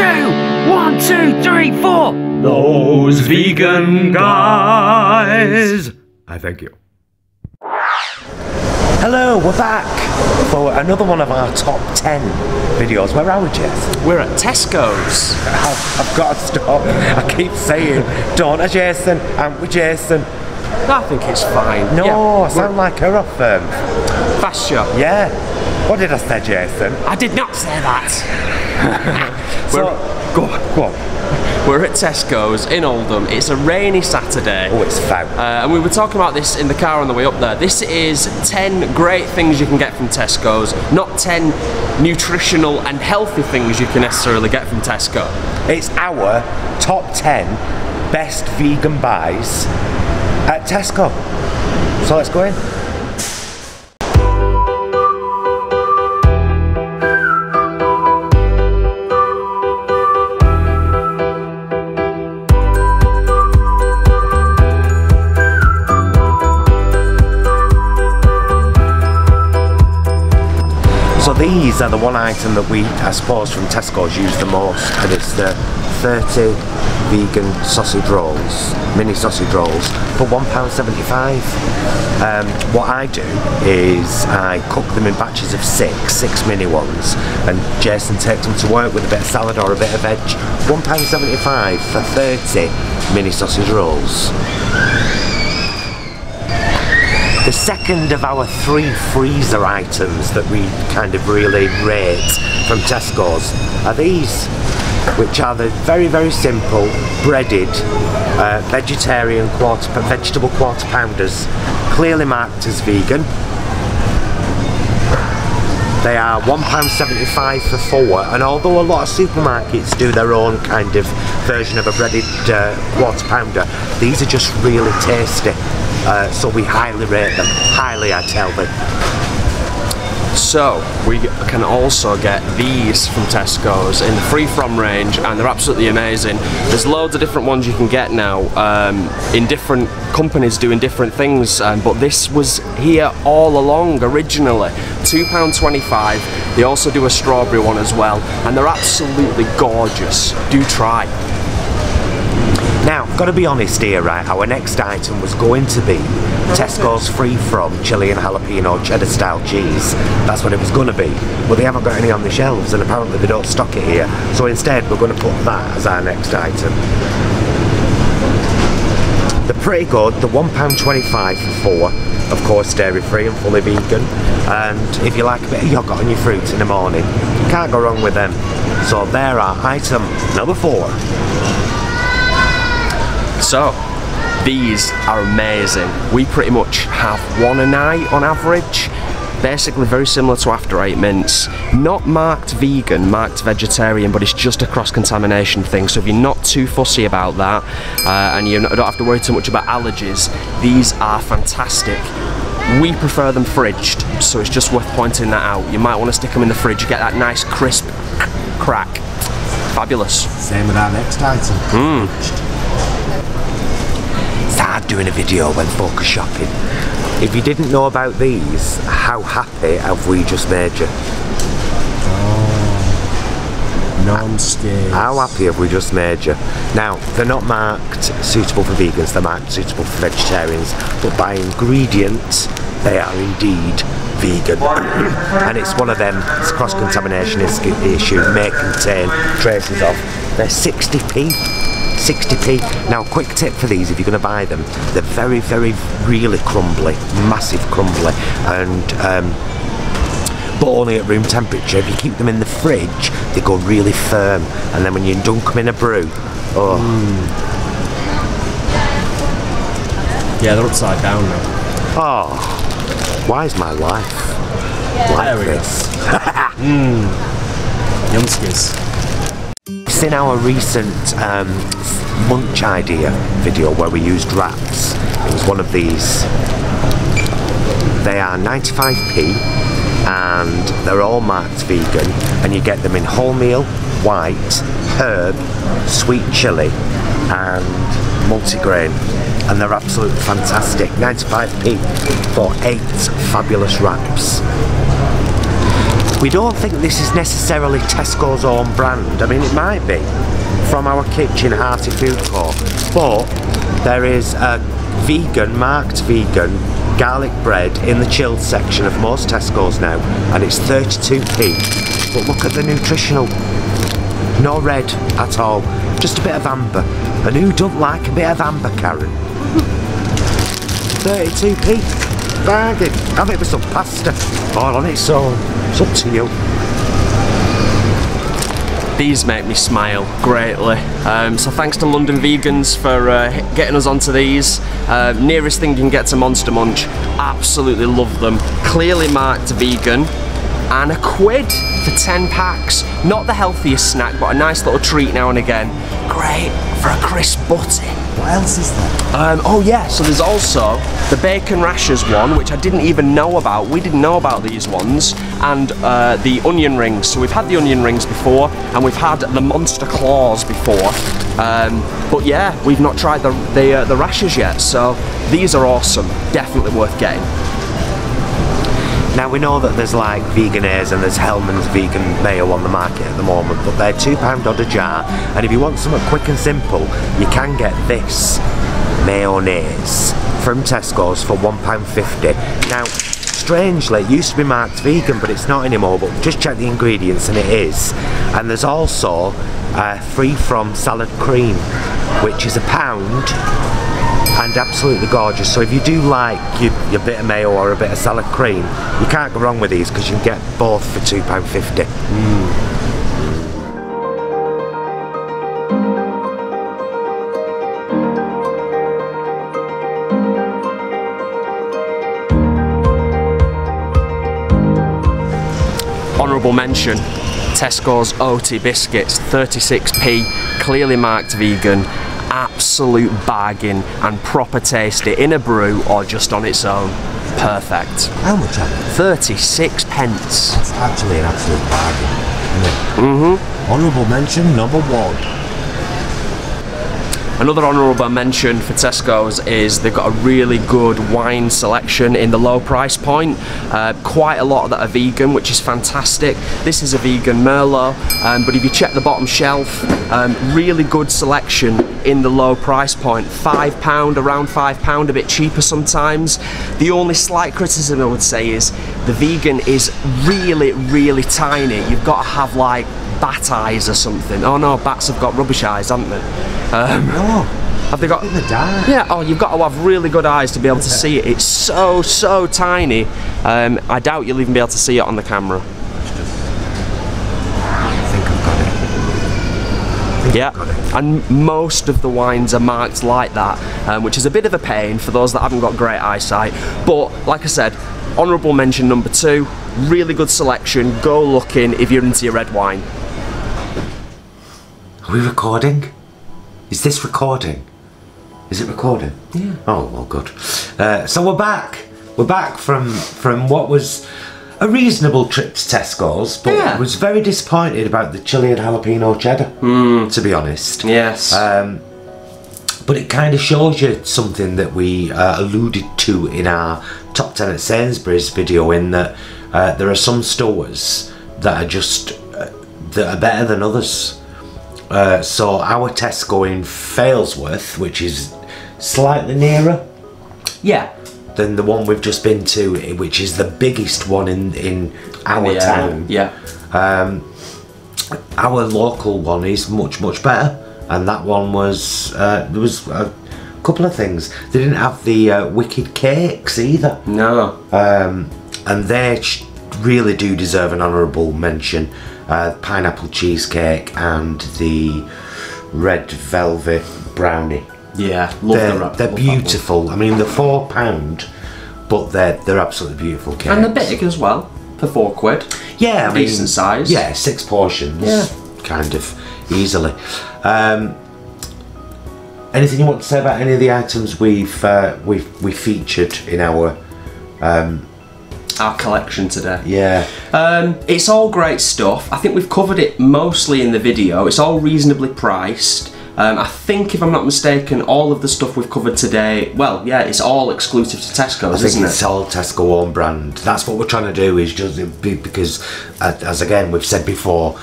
two, 1, 2, 3, 4. Those vegan guys. I thank you. Hello, we're back for another one of our top 10 videos. Where are we, Jess? We're at Tesco's. I've got to stop. I keep saying, don't I, Jason? Aren't we, Jason? I think it's fine. No, yeah, I sound like her off them. Fast shop. Yeah. What did I say, Jason? I did not say that. Go on. We're at Tesco's in Oldham. It's a rainy Saturday. Oh, it's fab. And we were talking about this in the car on the way up there. This is 10 great things you can get from Tesco's, not 10 nutritional and healthy things you can necessarily get from Tesco. It's our top 10 best vegan buys at Tesco. So let's go in. So these are the one item that we, I suppose, from Tesco's use the most, and it's the 30 vegan sausage rolls, mini sausage rolls, for £1.75. What I do is I cook them in batches of six mini ones, and Jason takes them to work with a bit of salad or a bit of veg. £1.75 for 30 mini sausage rolls. The second of our three freezer items that we kind of really rate from Tesco's are these, which are the very, very simple breaded vegetarian vegetable quarter pounders, clearly marked as vegan. They are £1.75 for 4, and although a lot of supermarkets do their own kind of version of a breaded quarter pounder, these are just really tasty. So we highly rate them. Highly, I tell them. So, we can also get these from Tesco's in the free from range, and they're absolutely amazing. There's loads of different ones you can get now, in different companies doing different things, but this was here all along originally. £2.25, they also do a strawberry one as well, and they're absolutely gorgeous. Do try. Now, I've got to be honest here, right, our next item was going to be Tesco's free from chili and jalapeno cheddar style cheese. That's what it was going to be, but they haven't got any on the shelves, and apparently they don't stock it here, so instead we're going to put that as our next item. They're pretty good, the £1.25 for 4. Of course, dairy free and fully vegan, and if you like a bit of yoghurt on your fruit in the morning, can't go wrong with them. So there are item number 4. So, these are amazing. We pretty much have one a night on average. Basically very similar to After 8 Mints. Not marked vegan, marked vegetarian, but it's just a cross-contamination thing, so if you're not too fussy about that, and you don't have to worry too much about allergies, these are fantastic. We prefer them fridged, so it's just worth pointing that out. You might want to stick them in the fridge, get that nice crisp crack. Fabulous. Same with our next item. It's hard doing a video when folk are shopping. If you didn't know about these, how happy have we just made you? Oh, non-scales. How happy have we just made you? Now, they're not marked suitable for vegans, they're marked suitable for vegetarians, but by ingredient, they are indeed vegan. And it's one of them, it's cross-contamination issue, may contain traces of. They're 60p. Now, quick tip for these if you're going to buy them. They're very, very, really crumbly, massive crumbly, and but only at room temperature. If you keep them in the fridge, they go really firm, and then when you dunk them in a brew, yeah, they're upside down now. Oh, why is my life like this? Yumskis. In our recent munch idea video where we used wraps, it was one of these. They are 95p and they're all marked vegan, and you get them in wholemeal, white, herb, sweet chilli and multigrain, and they're absolutely fantastic. 95p for 8 fabulous wraps. We don't think this is necessarily Tesco's own brand. I mean, it might be from our kitchen hearty food court, but there is a vegan, marked vegan garlic bread in the chilled section of most Tesco's now, and it's 32p. But look at the nutritional. No red at all, just a bit of amber. And who don't like a bit of amber, Karen? 32p. Bargain. Have it with some pasta. All on its own. It's up to you. These make me smile greatly, so thanks to London Vegans for getting us onto these. Nearest thing you can get to Monster Munch, absolutely love them. Clearly marked vegan, and £1 for 10 packs. Not the healthiest snack, but a nice little treat now and again. Great for a crisp butty. What else is there? Oh yeah, so there's also the bacon rashers one, which I didn't even know about. We didn't know about these ones. And the onion rings. So we've had the onion rings before, and we've had the monster claws before. But yeah, we've not tried the rashers yet. So these are awesome. Definitely worth getting. Now we know that there's like Veganaise and there's Hellman's vegan mayo on the market at the moment, but they're £2 odd a jar, and if you want something quick and simple, you can get this mayonnaise from Tesco's for £1.50. Now, strangely, it used to be marked vegan, but it's not anymore, but just check the ingredients and it is. And there's also free from salad cream, which is £1. And absolutely gorgeous. So if you do like your bit of mayo or a bit of salad cream, you can't go wrong with these because you can get both for £2.50. Honourable mention, Tesco's OT biscuits, 36p, clearly marked vegan. Absolute bargain and proper tasty in a brew or just on its own. Perfect. How much are they? 36p. That's actually an absolute bargain, isn't it? Mm-hmm. Honourable mention number one. Another honourable mention for Tesco's is they've got a really good wine selection in the low price point. Quite a lot that are vegan, which is fantastic. This is a vegan Merlot, but if you check the bottom shelf, really good selection in the low price point. £5, around £5, a bit cheaper sometimes. The only slight criticism I would say is the vegan is really, really tiny. You've got to have like bat eyes or something. Oh no, bats have got rubbish eyes, haven't they? No, have they got in the dark? Yeah. Oh, you've got to have really good eyes to be able to see it. It's so tiny. I doubt you'll even be able to see it on the camera. I think I've got it. Yeah. And most of the wines are marked like that, which is a bit of a pain for those that haven't got great eyesight. But like I said, honourable mention number two. Really good selection. Go looking if you're into your red wine. Are we recording? Is this recording? Is it recording? Yeah. Oh, well, good. So we're back. We're back from what was a reasonable trip to Tesco's, but I was very disappointed about the chili and jalapeno cheddar, to be honest. Yes. But it kind of shows you something that we alluded to in our Top 10 at Sainsbury's video, in that there are some stores that are just, that are better than others. So our Tesco in Failsworth, which is slightly nearer, than the one we've just been to, which is the biggest one in our town. Yeah. Our local one is much better, and that one was there was a couple of things. They didn't have the Wicked Cakes either. No. And they really do deserve an honourable mention. Pineapple cheesecake and the red velvet brownie. Yeah, love they're beautiful. I mean, they're £4, but they're absolutely beautiful cakes. And they're big as well, for £4. Yeah, I mean, decent size. Yeah, 6 portions, kind of easily. Anything you want to say about any of the items we've featured in our collection today? Yeah. It's all great stuff. I think we've covered it mostly in the video. It's all reasonably priced. I think, if I'm not mistaken, all of the stuff we've covered today, well, yeah, it's all exclusive to Tesco's, isn't it? It's all Tesco own brand. That's what we're trying to do, is just because, as again we've said before,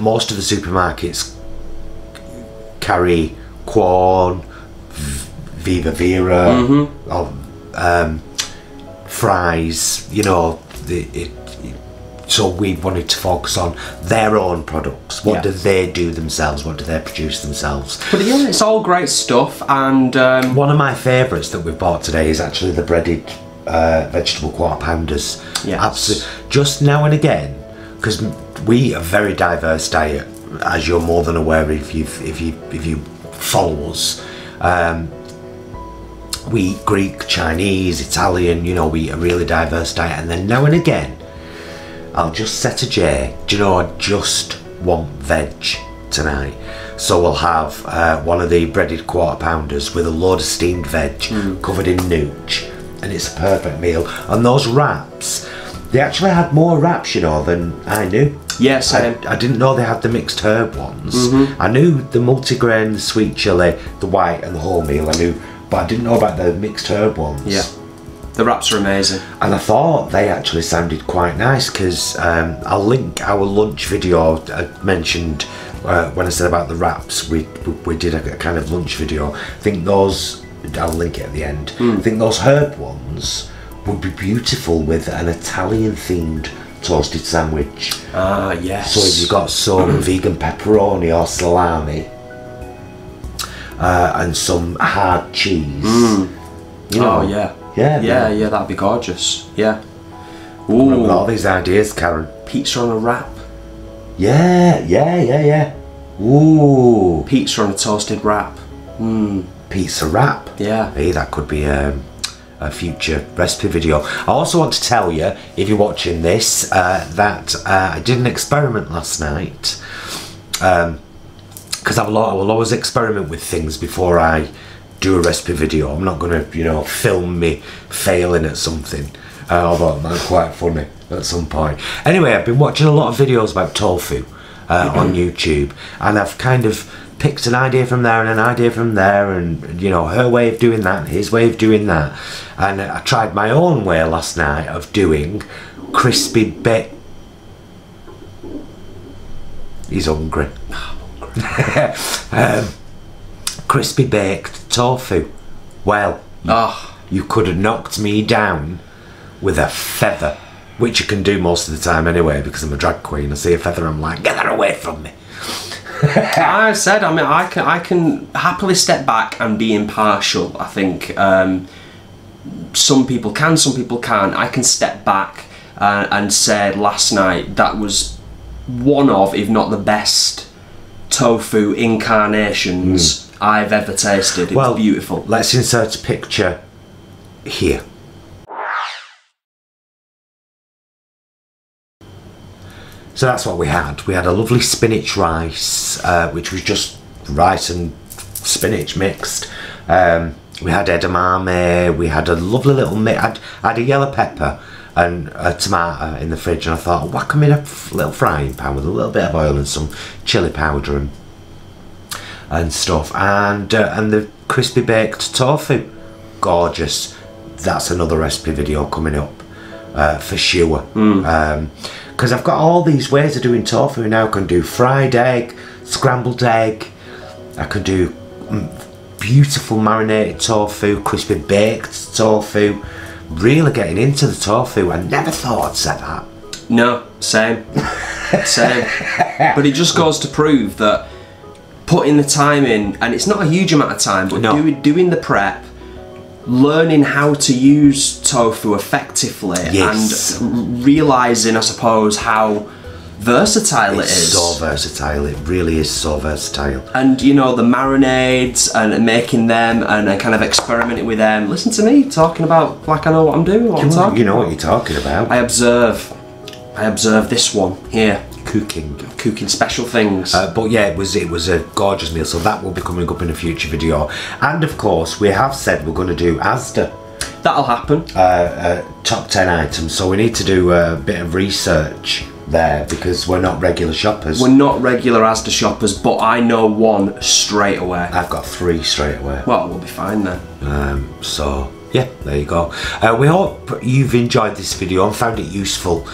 most of the supermarkets carry Quorn, Viva Vera, or Fries, you know, so we wanted to focus on their own products. What do they do themselves? What do they produce themselves? But yeah, it's all great stuff. And one of my favourites that we've bought today is actually the breaded vegetable quarter pounders. Yeah, absolutely. Just now and again, because we are a very diverse diet, as you're more than aware if you follow us. We eat Greek, Chinese, Italian. You know, we eat a really diverse diet. And then now and again, I'll just set a J. Do you know, I just want veg tonight. So we'll have one of the breaded quarter pounders with a load of steamed veg covered in nooch, and it's a perfect meal. And those wraps, they actually had more wraps, you know, than I knew. Yes, I didn't know they had the mixed herb ones. I knew the multigrain, the sweet chilli, the white and the whole meal I knew, but I didn't know about the mixed herb ones. Yeah. The wraps are amazing. And I thought they actually sounded quite nice, because I'll link our lunch video I mentioned when I said about the wraps. We did a kind of lunch video. I think those, I'll link it at the end. I think those herb ones would be beautiful with an Italian themed toasted sandwich. Ah, yes. So if you've got some vegan pepperoni or salami and some hard cheese. You know, yeah, that'd be gorgeous. Yeah. Ooh. I've got all these ideas, Karen. Pizza on a wrap. Yeah. Ooh. Pizza on a toasted wrap. Pizza wrap. Yeah. Hey, that could be a future recipe video. I also want to tell you, if you're watching this, that I did an experiment last night. Because I will always experiment with things before I do a recipe video. I'm not gonna, you know, film me failing at something, although that's quite funny at some point. Anyway, I've been watching a lot of videos about tofu on YouTube, and I've kind of picked an idea from there and an idea from there, and you know, her way of doing that and his way of doing that, and I tried my own way last night of doing crispy bit. He's hungry. Crispy baked tofu. Well, you could have knocked me down with a feather, which you can do most of the time anyway, because I'm a drag queen. I see a feather, I'm like, get that away from me. I said, I mean, I can happily step back and be impartial. I think some people can, some people can't. I can step back and say last night that was one of, if not the best, tofu incarnations I've ever tasted. It was beautiful. Let's insert a picture here. So that's what we had. We had a lovely spinach rice, which was just rice and spinach mixed. We had edamame. We had a lovely little mix. I had a yellow pepper and a tomato in the fridge, and I thought, whack them in a little frying pan with a little bit of oil and some chilli powder and stuff, and the crispy baked tofu, gorgeous. That's another recipe video coming up for sure. Because I've got all these ways of doing tofu now. I can do fried egg, scrambled egg. I can do beautiful marinated tofu, crispy baked tofu. Really getting into the tofu. I never thought I'd said that. No, same. Same. But it just goes to prove that putting the time in, and it's not a huge amount of time, but doing the prep, learning how to use tofu effectively, and realising, I suppose, how versatile it is. So versatile, it really is so versatile. And you know, the marinades and making them and kind of experimenting with them. Listen to me talking about like I know what I'm doing. You know what you're talking about. I observe this one here. Cooking special things. But yeah, it was a gorgeous meal. So that will be coming up in a future video. And of course, we have said we're going to do Asda. That'll happen. Top 10 items. So we need to do a bit of research there because we're not regular shoppers. We're not regular Asda shoppers, but I know one straight away. I've got three straight away. Well, we'll be fine then. So yeah, there you go. We hope you've enjoyed this video and found it useful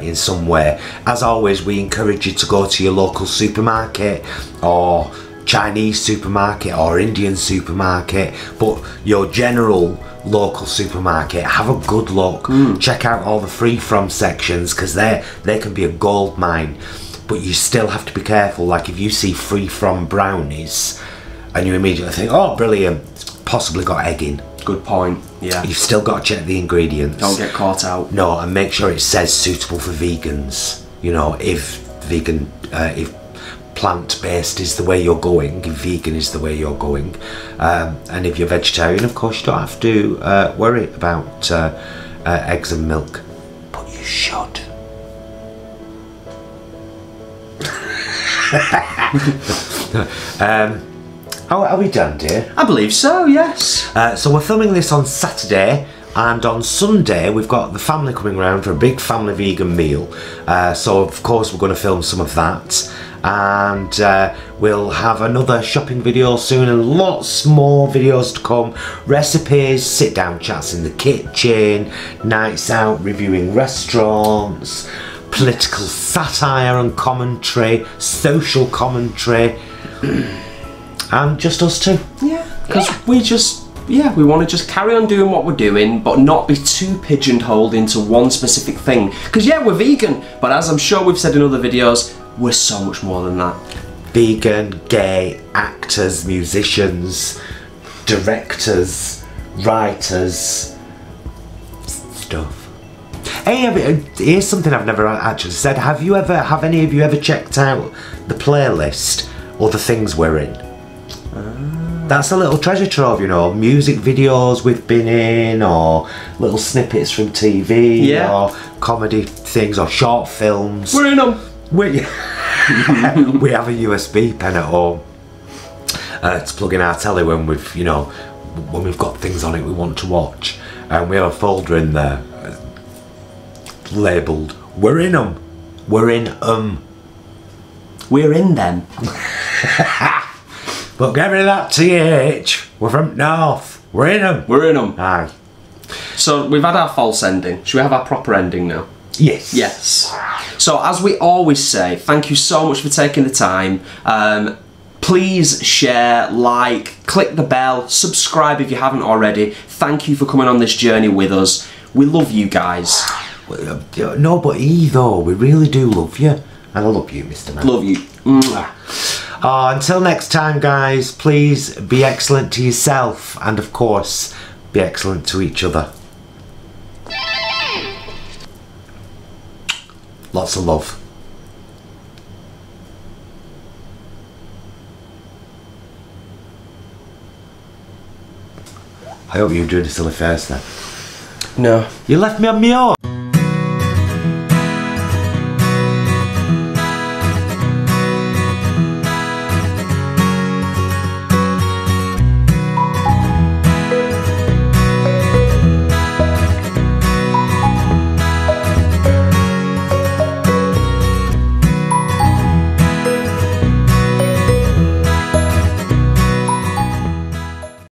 in some way. As always, we encourage you to go to your local supermarket or Chinese supermarket or Indian supermarket, but your general local supermarket, have a good look. Check out all the free from sections, because they can be a gold mine, but you still have to be careful. Like if you see free from brownies and you immediately think, oh brilliant, it's possibly got egg in. Good point. Yeah, you've still got to check the ingredients. Don't get caught out. No, and make sure it says suitable for vegans. You know, if vegan, if plant-based is the way you're going, if vegan is the way you're going, and if you're vegetarian, of course you don't have to worry about eggs and milk, but you should. Are we done, dear? I believe so, yes. So we're filming this on Saturday, and on Sunday we've got the family coming round for a big family vegan meal, so of course we're going to film some of that. And we'll have another shopping video soon, and lots more videos to come. Recipes, sit down chats in the kitchen, nights out reviewing restaurants, political satire and commentary, social commentary, and just us two. Yeah, because we want to just carry on doing what we're doing, but not be too pigeonholed into one specific thing. Because yeah, we're vegan, but as I'm sure we've said in other videos, we're so much more than that. Vegan, gay, actors, musicians, directors, writers, stuff. Hey, here's something I've never actually said. Have any of you ever checked out the playlist or the things we're in? That's a little treasure trove, you know, music videos we've been in, or little snippets from TV, or comedy things, or short films. We're in them. We have a USB pen at home to plug in our telly when we've, you know, when we've got things on it we want to watch, and we have a folder in there labelled "We're in 'em." We're in 'em. We're in them. But get rid of that TH. We're from North. We're in 'em. We're in 'em. Aye. So we've had our false ending. Should we have our proper ending now? Yes. Yes. So as we always say, thank you so much for taking the time. Please share, like, click the bell, subscribe if you haven't already. Thank you for coming on this journey with us. We love you guys. No, but though, we really do love you. And I love you, Mr. Man. Love you. Until next time, guys, please be excellent to yourself, and of course, be excellent to each other. Lots of love. I hope you were doing a silly face then. No. You left me on my own.